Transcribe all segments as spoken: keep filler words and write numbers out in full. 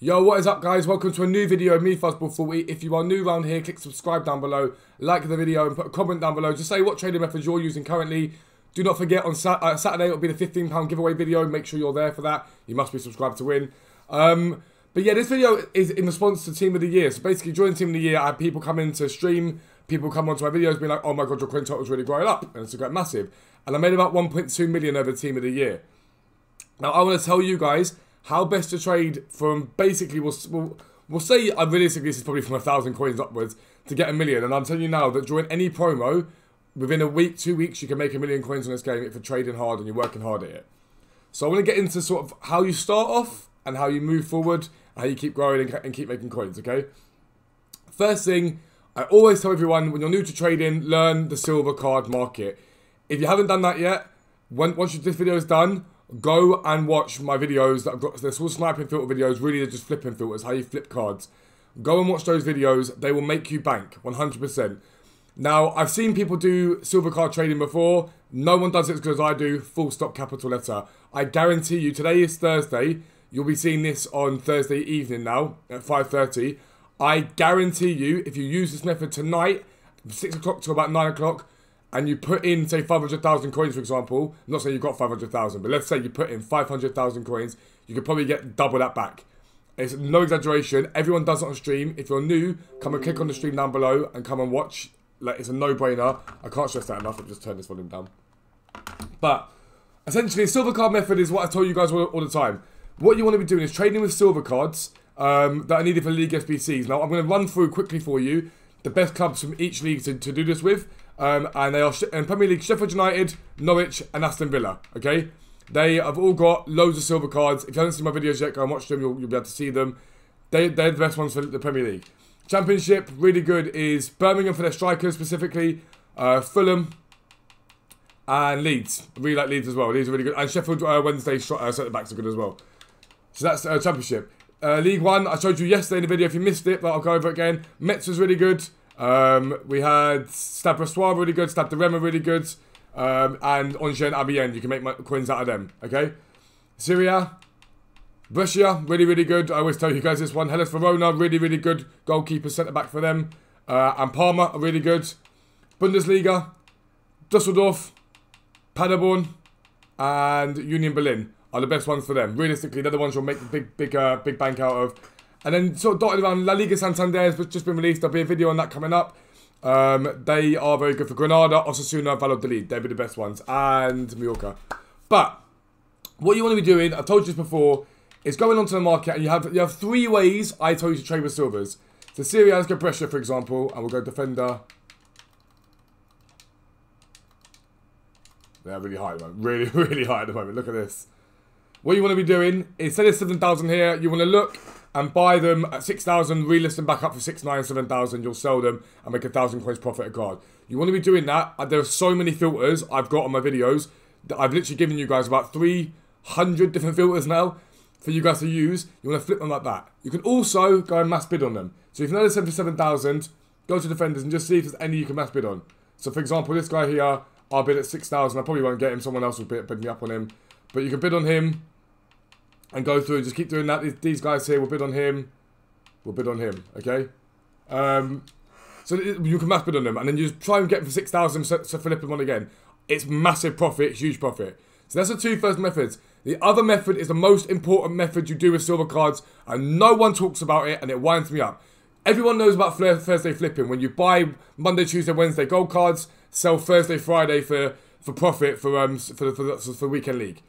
Yo, what is up guys? Welcome to a new video of me, Fuzzball Forty. If you are new around here, click subscribe down below, like the video and put a comment down below. Just say what trading methods you're using currently. Do not forget, on sat uh, Saturday it'll be the fifteen pound giveaway video. Make sure you're there for that. You must be subscribed to win. Um, but yeah, this video is in response to Team of the Year. So basically during Team of the Year, I had people come in to stream, people come onto my videos being like, oh my god, your coin total's really growing up. And it's a great massive. And I made about one point two million over Team of the Year. Now I want to tell you guys how best to trade from basically, we'll, we'll, we'll say uh, realistically this is probably from a thousand coins upwards to get a million. And I'm telling you now that during any promo, within a week, two weeks, you can make a million coins on this game if you're trading hard and you're working hard at it. So I want to get into sort of how you start off and how you move forward, and how you keep growing and, and keep making coins, okay? First thing, I always tell everyone when you're new to trading, learn the silver card market. If you haven't done that yet, when, once this video is done, go and watch my videos that I've got. They're all sniping filter videos, really they're just flipping filters, how you flip cards. Go and watch those videos, they will make you bank, one hundred percent. Now, I've seen people do silver card trading before, no one does it as good as I do, full stop, capital letter. I guarantee you, today is Thursday, you'll be seeing this on Thursday evening now, at five thirty. I guarantee you, if you use this method tonight, from six o'clock to about nine o'clock, and you put in, say, five hundred thousand coins, for example, I'm not saying you've got five hundred thousand, but let's say you put in five hundred thousand coins, you could probably get double that back. It's no exaggeration. Everyone does it on stream. If you're new, come and click on the stream down below and come and watch. Like, it's a no-brainer. I can't stress that enough. I've just turned this volume down. But essentially, the silver card method is what I tell you guys all, all the time. What you want to be doing is trading with silver cards um, that are needed for League S B Cs. Now, I'm going to run through quickly for you the best clubs from each league to, to do this with. Um, and they are in Premier League, Sheffield United, Norwich and Aston Villa, okay? They have all got loads of silver cards. If you haven't seen my videos yet, go and watch them, you'll, you'll be able to see them. They, they're the best ones for the Premier League. Championship, really good, is Birmingham for their strikers specifically, uh, Fulham and Leeds. I really like Leeds as well, Leeds are really good. And Sheffield uh, Wednesday uh, centre-backs are good as well. So that's uh, Championship. Uh, League One, I showed you yesterday in the video, if you missed it, but I'll go over it again. Metz was really good. Um, we had Stapressois really good, Stab de Rema really good, um, and Ongen Abienne, you can make my coins out of them, okay? Syria, Brescia, really, really good. I always tell you guys this one. Hellas Verona, really, really good. Goalkeeper, centre-back for them. Uh, and Parma are really good. Bundesliga, Dusseldorf, Paderborn, and Union Berlin are the best ones for them. Realistically, they're the ones you'll make the big, big, uh, big bank out of. And then sort of dotted around, La Liga Santander has just been released. There'll be a video on that coming up. Um, they are very good for Granada, Osasuna, Valladolid. They'll be the best ones. And Mallorca. But what you want to be doing, I've told you this before, is going onto the market and you have you have three ways I told you to trade with silvers. So Syria, let's go Brescia, for example. And we'll go defender. They're really high at the moment. Really, really high at the moment. Look at this. What you want to be doing is, say there's seven thousand here. You want to look and buy them at six thousand, relist them back up for six, nine, seven thousand, you'll sell them and make a thousand coins profit a card. You want to be doing that. There are so many filters I've got on my videos that I've literally given you guys about three hundred different filters now for you guys to use. You want to flip them like that. You can also go and mass bid on them. So if you know there's seventy-seven thousand, go to defenders and just see if there's any you can mass bid on. So for example, this guy here, I'll bid at six thousand. I probably won't get him, someone else will bid, bid me up on him. But you can bid on him and go through and just keep doing that. These guys here, we'll bid on him. We'll bid on him, okay? Um, so you can mass bid on them. And then you just try and get them for six thousand, so, so flip them on again. It's massive profit, huge profit. So that's the two first methods. The other method is the most important method you do with silver cards. And no one talks about it, and it winds me up. Everyone knows about Thursday flipping. When you buy Monday, Tuesday, Wednesday gold cards, sell Thursday, Friday for, for profit for, um, for, for, for, for weekend league.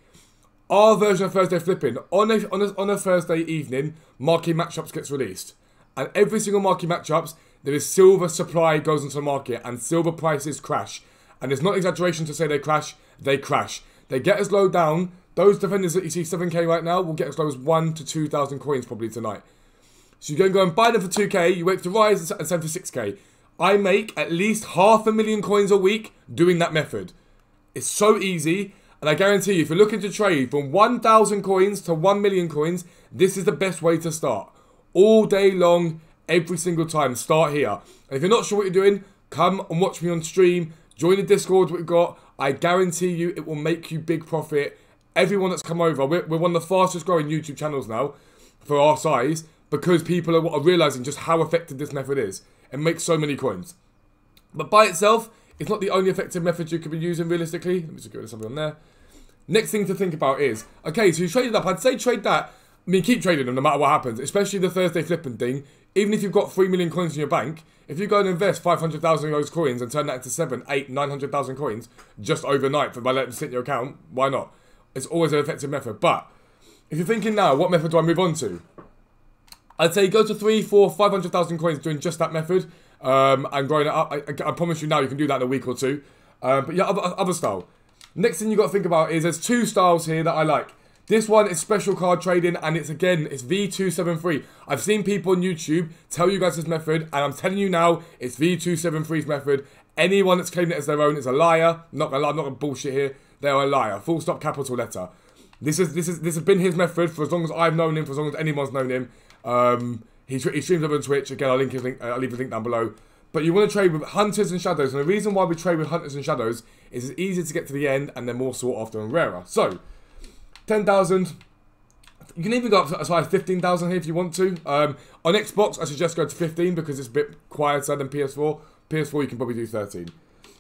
Our version of Thursday flipping, on a, on, a, on a Thursday evening, marquee matchups gets released. And every single marquee matchups, there is silver supply goes into the market and silver prices crash. And it's not exaggeration to say they crash, they crash. They get as low down, those defenders that you see seven K right now will get as low as one to two thousand coins probably tonight. So you can go and buy them for two K, you wait to rise and sell for six K. I make at least half a million coins a week doing that method. It's so easy. And I guarantee you, if you're looking to trade from one thousand coins to one million coins, this is the best way to start. All day long, every single time, start here. And if you're not sure what you're doing, come and watch me on stream. Join the Discord we've got. I guarantee you it will make you big profit. Everyone that's come over, we're, we're one of the fastest growing YouTube channels now. for our size, because people are, are realising just how effective this method is and makes so many coins. But by itself, it's not the only effective method you could be using realistically. Let me just get rid of something on there. Next thing to think about is, okay, so you traded up. I'd say trade that. I mean, keep trading them no matter what happens, especially the Thursday flipping thing. Even if you've got three million coins in your bank, if you go and invest five hundred thousand of those coins and turn that into seven, eight, nine hundred thousand coins just overnight for by letting them sit in your account, why not? It's always an effective method. But if you're thinking now, what method do I move on to? I'd say go to three, four, five hundred thousand coins doing just that method um, and growing it up. I, I, I promise you now you can do that in a week or two. Uh, but yeah, other, other style. Next thing you've got to think about is there's two styles here that I like. This one is special card trading, and it's again, it's V two seven three. I've seen people on YouTube tell you guys this method, and I'm telling you now, it's V two seven three's method. Anyone that's claimed it as their own is a liar. I'm not gonna lie, I'm not gonna bullshit here. They're a liar. Full stop, capital letter. This is this is this has been his method for as long as I've known him, for as long as anyone's known him. Um, he, he streams over on Twitch. Again, I'll link his link. Uh, I'll leave his link down below. But you want to trade with hunters and shadows, and the reason why we trade with hunters and shadows is it's easier to get to the end, and they're more sought after and rarer. So. ten thousand, you can even go up to as high as fifteen thousand here if you want to. Um, on Xbox, I suggest go to fifteen because it's a bit quieter than P S four. P S four, you can probably do thirteen.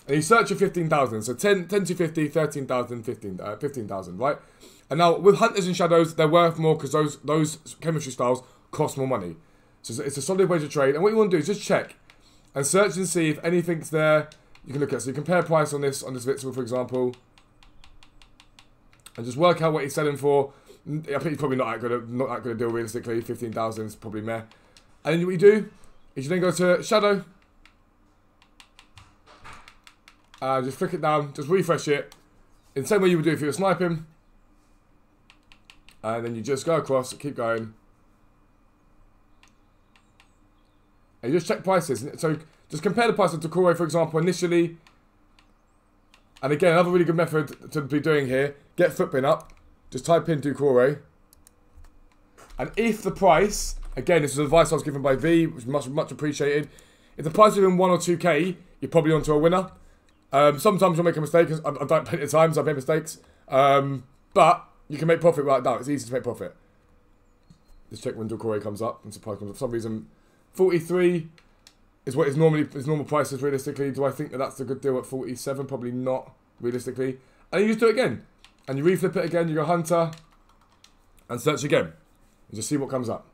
And you search for fifteen thousand, so ten, ten to fifty, thirteen thousand, fifteen thousand, right? And now, with Hunters and Shadows, they're worth more because those, those chemistry styles cost more money. So it's a solid way to trade. And what you want to do is just check and search and see if anything's there. You can look at, so you compare price on this, on this Vitzel, for example. And just work out what he's selling for. I think he's probably not that good a, not that good a deal realistically. fifteen thousand is probably meh. And then what you do is you then go to Shadow. And just flick it down. Just refresh it. In the same way you would do if you were sniping. And then you just go across. Keep going. And you just check prices. So just compare the price of Decore, for example, initially. And again, another really good method to be doing here. Get Footbin up. Just type in Ducore. And if the price, again, this is advice I was given by V, which is much, much appreciated. If the price is in one or two K, you're probably onto a winner. Um, sometimes you'll make a mistake. I've, I've done it plenty of times. I've made mistakes. Um, but you can make profit right now. It's easy to make profit. Let's check when Ducore comes up and supply comes up. For some reason, forty-three is what is normally is normal prices realistically. Do I think that that's a good deal at forty-seven? Probably not realistically. And you just do it again. And you reflip it again, you go Hunter, and search again. And just see what comes up.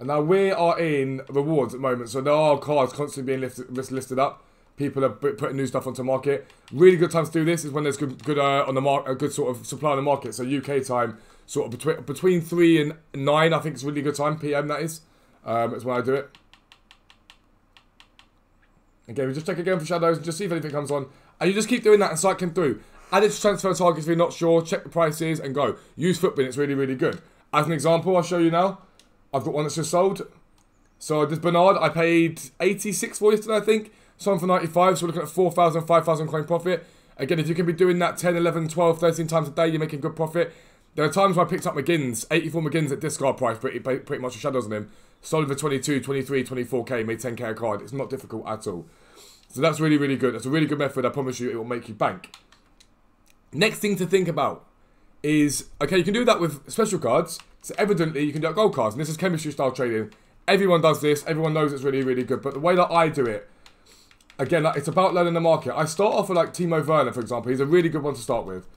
And now we are in rewards at the moment, so there are cards constantly being listed, listed up. People are putting new stuff onto market. Really good times to do this is when there's good, good uh, on the market, a good sort of supply on the market. So U K time, sort of between between three and nine, I think it's a really good time. P M that is, um, that's when I do it. Again, we just check again for shadows and just see if anything comes on. And you just keep doing that and cycling through. Add it to transfer targets if you're not sure. Check the prices and go. Use Footbin. It's really, really good. As an example, I'll show you now. I've got one that's just sold. So this Bernard, I paid eighty-six for yesterday, I think. Someone for ninety-five. So we're looking at four thousand, five thousand coin profit. Again, if you can be doing that ten, eleven, twelve, thirteen times a day, you're making good profit. There are times where I picked up McGinn's, eighty-four McGinn's at discard price, pretty, pretty much with shadows on him. Sold for twenty-two, twenty-three, twenty-four K, made ten K a card. It's not difficult at all. So that's really, really good. That's a really good method. I promise you, it will make you bank. Next thing to think about is, okay, you can do that with special cards. So evidently, you can do gold cards. And this is chemistry style trading. Everyone does this. Everyone knows it's really, really good. But the way that I do it, again, it's about learning the market. I start off with like Timo Werner, for example. He's a really good one to start with.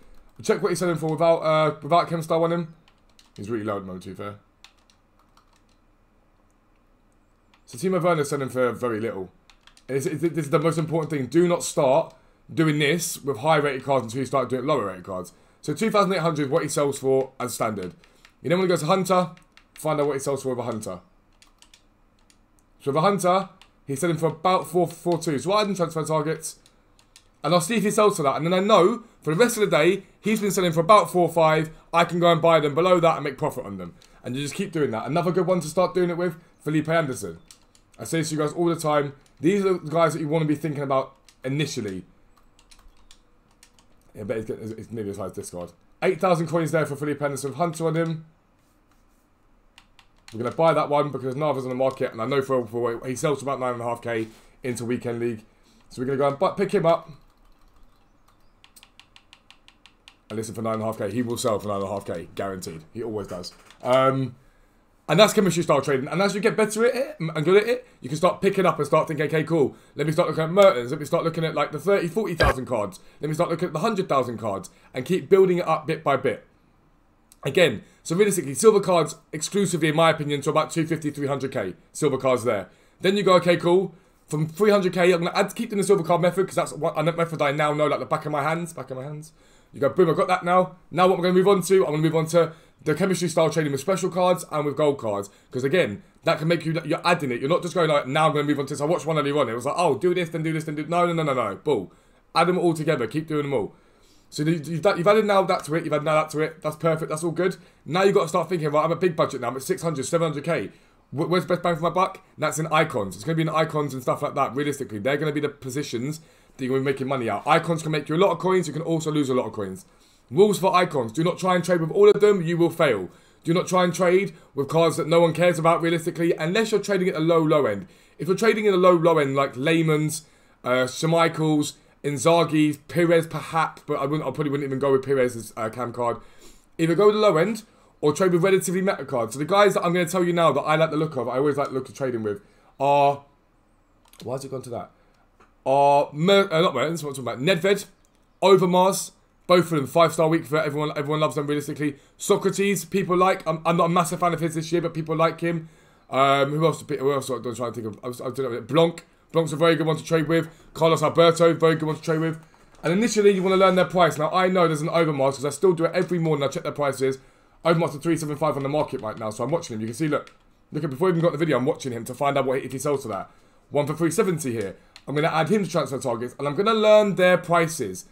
Check what he's selling for without uh, without chem style on him. He's really low at the moment, to be fair. So Timo Werner's selling for very little. It's, it's, this is the most important thing. Do not start doing this with high rated cards until you start doing lower rated cards. So two thousand eight hundred is what he sells for as standard. You then want to go to Hunter, find out what he sells for with a Hunter. So with a Hunter, he's selling for about four forty-two. So I didn't transfer targets. And I'll see if he sells for that. And then I know, for the rest of the day, he's been selling for about four or five. I can go and buy them below that and make profit on them. And you just keep doing that. Another good one to start doing it with, Felipe Anderson. I say this to you guys all the time. These are the guys that you want to be thinking about initially. Yeah, I bet it's, it's nearly as high as Discord. eight thousand coins there for Felipe Anderson. Hunter on him. We're going to buy that one because no others on the market. And I know for, for he sells for about nine point five K into Weekend League. So we're going to go and pick him up. And listen, for nine and a half K, he will sell for nine and a half K, guaranteed. He always does. Um, and that's chemistry style trading. And as you get better at it and good at it, you can start picking up and start thinking, okay, cool. Let me start looking at Mertens. Let me start looking at like the thirty, forty thousand cards. Let me start looking at the one hundred thousand cards and keep building it up bit by bit. Again, so realistically, silver cards exclusively, in my opinion, to about two fifty, three hundred K. Silver cards there. Then you go, okay, cool. From three hundred K, I'm going to add, keep doing the silver card method because that's what, a method I now know, like the back of my hands. Back of my hands. You go, boom, I've got that now. Now what we're going to move on to, I'm going to move on to the chemistry style trading with special cards and with gold cards. Because again, that can make you, you're adding it. You're not just going like, now I'm going to move on to this. I watched one earlier on. It was like, oh, do this, then do this, then do No, no, no, no, no. Bull. Add them all together. Keep doing them all. So you've added now that to it. You've added now that to it. That's perfect. That's all good. Now you've got to start thinking, right, I'm a big budget now. I'm at six hundred, seven hundred K. Where's the best bang for my buck? That's in icons. It's going to be in icons and stuff like that. Realistically, they're going to be the positions that you're going to be making money out. Icons can make you a lot of coins. You can also lose a lot of coins. Rules for icons. Do not try and trade with all of them. You will fail. Do not try and trade with cards that no one cares about realistically, unless you're trading at a low, low end. If you're trading in a low, low end, like Lehman's, uh, Schmeichel's, Inzaghi's, Pires perhaps, but I, wouldn't, I probably wouldn't even go with Pires' uh, cam card. Either go with the low end, or trade with relatively meta cards. So the guys that I'm going to tell you now that I like the look of, I always like the look of trading with, are... Why has it gone to that? Are... Mer uh, not Mertens, what I'm talking about. Nedved, Overmars, both of them, five-star week for everyone. Everyone loves them, realistically. Socrates, people like... I'm, I'm not a massive fan of his this year, but people like him. Um, who else? Who else I'm trying to think of? I, was, I don't know. Blanc. Blanc's a very good one to trade with. Carlos Alberto, very good one to trade with. And initially, you want to learn their price. Now, I know there's an Overmars, because I still do it every morning. I check their prices. Overmars to three seventy-five on the market right now, so I'm watching him. You can see, look, look at before we even got the video, I'm watching him to find out what if he sells to that. One for three seventy here. I'm going to add him to transfer targets, and I'm going to learn their prices.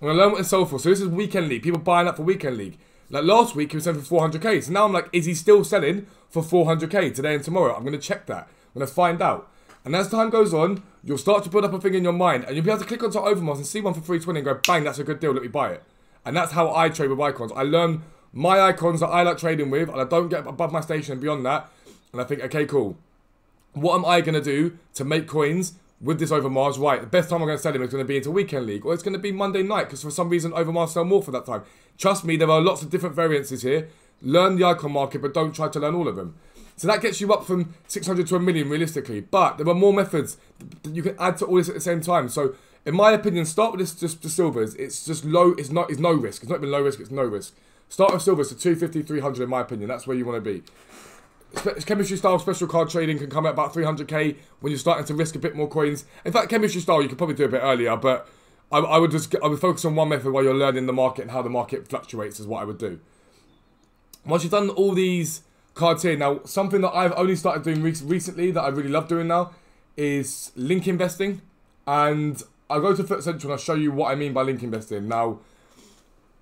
I'm going to learn what it's sold for. So this is weekend league. People buying up for weekend league. Like last week, he was selling for four hundred K. So now I'm like, is he still selling for four hundred K today and tomorrow? I'm going to check that. I'm going to find out. And as time goes on, you'll start to build up a thing in your mind, and you'll be able to click onto Overmars and see one for three twenty and go, bang, that's a good deal. Let me buy it. And that's how I trade with icons. I learn my icons that I like trading with, and I don't get above my station and beyond that, and I think, okay, cool. What am I going to do to make coins with this Overmars? Right, the best time I'm going to sell him is going to be into weekend league, or it's going to be Monday night, because for some reason, Overmars sell more for that time. Trust me, there are lots of different variances here. Learn the icon market, but don't try to learn all of them. So that gets you up from six hundred to a million, realistically, but there are more methods that you can add to all this at the same time. So, in my opinion, start with this, just the silvers. It's just low, it's not, it's no risk. It's not even low risk, it's no risk. Start with silver, so two fifty, three hundred in my opinion. That's where you want to be. Spe chemistry style special card trading can come at about three hundred K when you're starting to risk a bit more coins. In fact, chemistry style, you could probably do a bit earlier, but I, I would just I would focus on one method while you're learning the market and how the market fluctuates is what I would do. Once you've done all these cards here, now something that I've only started doing re recently that I really love doing now is link investing. And I'll go to Foot Central and I'll show you what I mean by link investing. Now,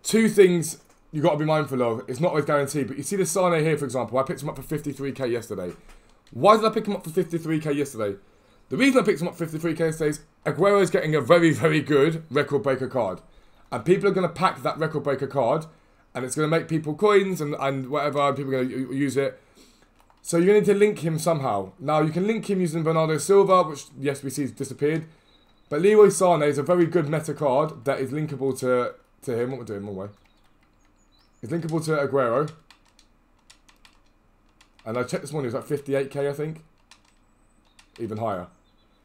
two things you've got to be mindful of. It's not always guaranteed, but you see the Sane here, for example. I picked him up for fifty-three K yesterday. Why did I pick him up for fifty-three K yesterday? The reason I picked him up for fifty-three K yesterday is Aguero is getting a very, very good record breaker card. And people are going to pack that record breaker card, and it's going to make people coins and, and whatever, and people are going to use it. So you need to link him somehow. Now, you can link him using Bernardo Silva, which, yes, we see has disappeared. But Leroy Sane is a very good meta card that is linkable to, to him. What we're doing, one way. It's linkable to Aguero. And I checked this morning, it was like fifty-eight K, I think. Even higher.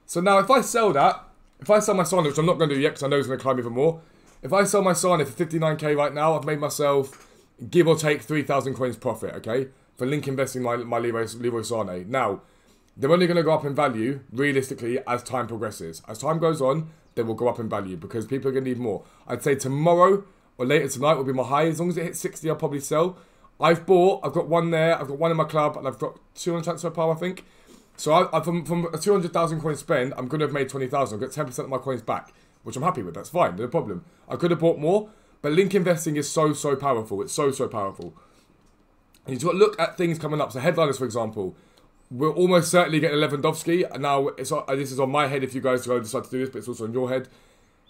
So now if I sell that, if I sell my Sane, which I'm not going to do yet because I know it's going to climb even more. If I sell my Sane for fifty-nine K right now, I've made myself, give or take, three thousand coins profit, okay? For link investing my, my Leroy, Leroy Sane. Now, they're only going to go up in value, realistically, as time progresses. As time goes on, they will go up in value because people are going to need more. I'd say tomorrow or later tonight will be my high. As long as it hits sixty, I'll probably sell. I've bought, I've got one there, I've got one in my club, and I've got two on transfer power, I think. So I, I, from, from a two hundred thousand coin spend, I'm going to have made twenty thousand. I've got ten percent of my coins back, which I'm happy with. That's fine, no problem. I could have bought more, but link investing is so, so powerful. It's so, so powerful. And you've got to look at things coming up. So Headliners, for example, we're almost certainly getting Lewandowski. And now, it's, this is on my head if you guys decide to do this, but it's also on your head.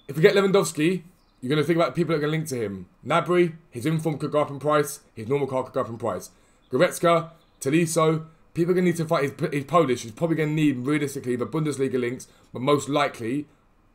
If we get Lewandowski, you're going to think about people that are going to link to him. Nabry, his inform could go up in price. His normal car could go up in price. Goretzka, Tolisso, people are going to need to fight. He's, he's Polish. He's probably going to need, realistically, the Bundesliga links, but most likely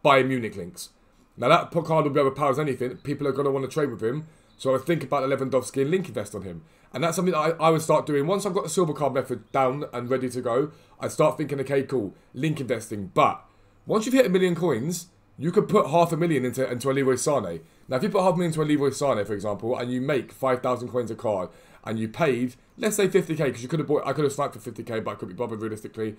Bayern Munich links. Now that Pocard will be able to power anything. People are going to want to trade with him. So I think about Lewandowski and link invest on him. And that's something that I, I would start doing. Once I've got the silver card method down and ready to go, I start thinking, okay, cool, link investing. But once you've hit a million coins, you could put half a million into, into a Leroy Sane. Now, if you put half a million into a Leroy Sane, for example, and you make five thousand coins a card, and you paid, let's say fifty K, because you could have bought, I could have sniped for fifty K, but I could be bothered realistically.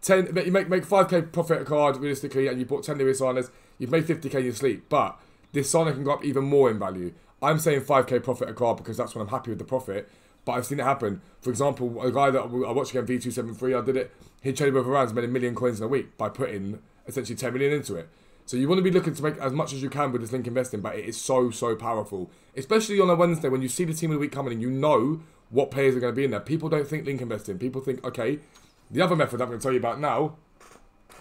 ten, you make, make five K profit a card realistically, and you bought ten Leroy Sanes, you've made fifty K in your sleep, but this Sane can go up even more in value. I'm saying five K profit a card because that's when I'm happy with the profit, but I've seen it happen. For example, a guy that I watched again, V two seven three, I did it, he traded with around, made a million coins in a week by putting essentially ten million into it. So you want to be looking to make as much as you can with this link investing, but it is so, so powerful. Especially on a Wednesday when you see the team of the week coming and you know what players are going to be in there. People don't think link investing. People think, okay, the other method I'm going to tell you about now,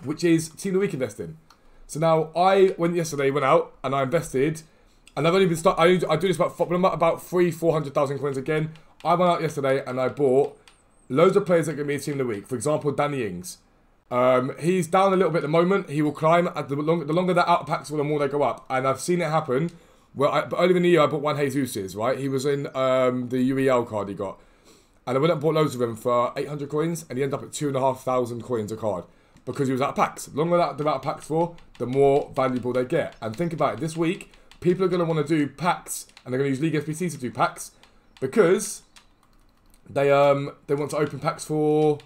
which is team of the week investing. So now I went yesterday, went out and I invested, and I've only been start. I, I do this about I'm at about three, four hundred thousand coins again. I went out yesterday and I bought loads of players that are going to be in team of the week. For example, Danny Ings. Um, he's down a little bit at the moment. He will climb. At the, long, the longer that out packs will, the more they go up. And I've seen it happen. Well, I, but earlier in the year, I bought one Jesus's, right? He was in um, the U E L card he got. And I went up and bought loads of them for eight hundred coins. And he ended up at two thousand five hundred coins a card. Because he was out of packs. The longer that they're out of packs for, the more valuable they get. And think about it. This week, people are going to want to do packs. And they're going to use League S B Cs to do packs. Because they, um, they want to open packs for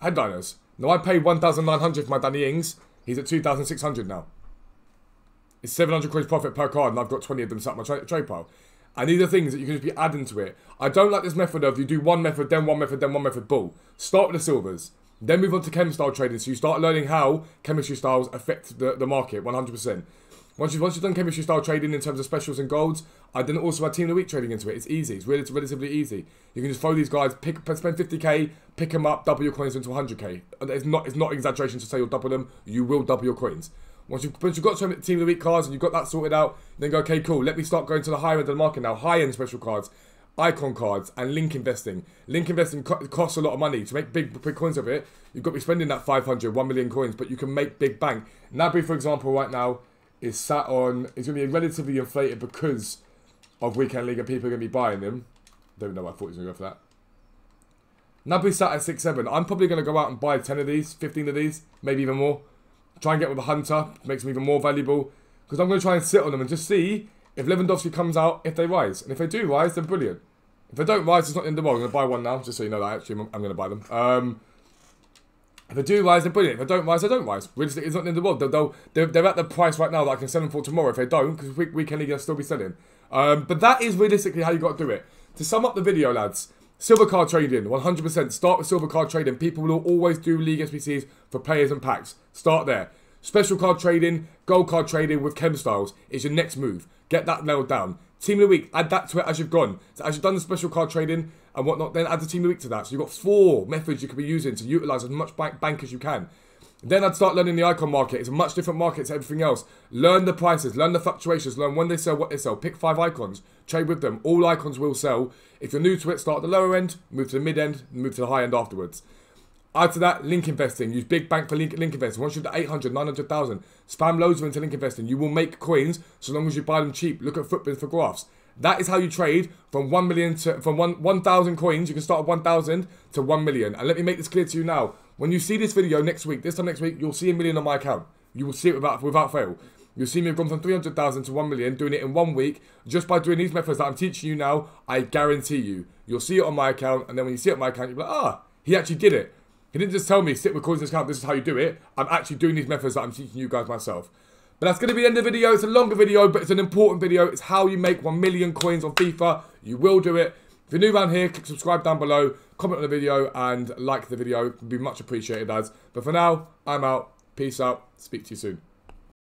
Headliners. Now, I paid one thousand nine hundred for my Danny Ings. He's at two thousand six hundred now. It's seven hundred quid profit per card, and I've got twenty of them sat in my tra trade pile. And these are things that you can just be adding to it. I don't like this method of you do one method, then one method, then one method, bull. Start with the silvers. Then move on to chem style trading. So you start learning how chemistry styles affect the, the market, one hundred percent. Once you've, once you've done chemistry style trading in terms of specials and golds, I then also add team of the week trading into it. It's easy. It's, really, it's relatively easy. You can just throw these guys, pick, spend fifty K, pick them up, double your coins into one hundred K. It's not, it's not an exaggeration to say you'll double them. You will double your coins. Once you've, once you've got team of the week cards and you've got that sorted out, then go, okay, cool. Let me start going to the higher end of the market now. High-end special cards, icon cards, and link investing. Link investing co costs a lot of money. To make big, big coins of it, you've got to be spending that five hundred, one million coins, but you can make big bang. Naby, for example, right now, is sat on, it's going to be relatively inflated because of weekend league and people are going to be buying them. Don't know why I thought he was going to go for that. Naby's sat at six seven. I'm probably going to go out and buy ten of these, fifteen of these, maybe even more. Try and get with a hunter, makes them even more valuable. Because I'm going to try and sit on them and just see if Lewandowski comes out, if they rise. And if they do rise, then brilliant. If they don't rise, it's not in the world. I'm going to buy one now, just so you know that actually I'm going to buy them. Um... If they do rise, they're brilliant. If they don't rise, they don't rise. It's not the end of the world. They'll, they'll, they're, they're at the price right now that I can sell them for tomorrow. If they don't, because we, we can still be selling. Um, but that is realistically how you got to do it. To sum up the video, lads, silver card trading, one hundred percent. Start with silver card trading. People will always do League S B Cs for players and packs. Start there. Special card trading, gold card trading with chem styles is your next move. Get that nailed down. Team of the week, add that to it as you've gone. So as you've done the special card trading and whatnot, then add the team of the week to that. So you've got four methods you could be using to utilise as much bank, bank as you can. Then I'd start learning the icon market. It's a much different market to everything else. Learn the prices, learn the fluctuations, learn when they sell, what they sell. Pick five icons, trade with them. All icons will sell. If you're new to it, start at the lower end, move to the mid end, move to the high end afterwards. Add to that, link investing. Use big bank for link, link investing. Once you've got eight hundred, nine hundred thousand, spam loads of into link investing. You will make coins so long as you buy them cheap. Look at Footbin for graphs. That is how you trade from one million to, from one thousand coins. You can start at one thousand to one million. And let me make this clear to you now. When you see this video next week, this time next week, you'll see a million on my account. You will see it without, without fail. You'll see me have gone from three hundred thousand to one million, doing it in one week. Just by doing these methods that I'm teaching you now, I guarantee you. You'll see it on my account. And then when you see it on my account, you'll be like, ah, he actually did it. He didn't just tell me, sit with coins in this account, this is how you do it. I'm actually doing these methods that I'm teaching you guys myself. But that's going to be the end of the video. It's a longer video, but it's an important video. It's how you make one million coins on FIFA. You will do it. If you're new around here, click subscribe down below, comment on the video, and like the video. It would be much appreciated, guys. But for now, I'm out. Peace out. Speak to you soon.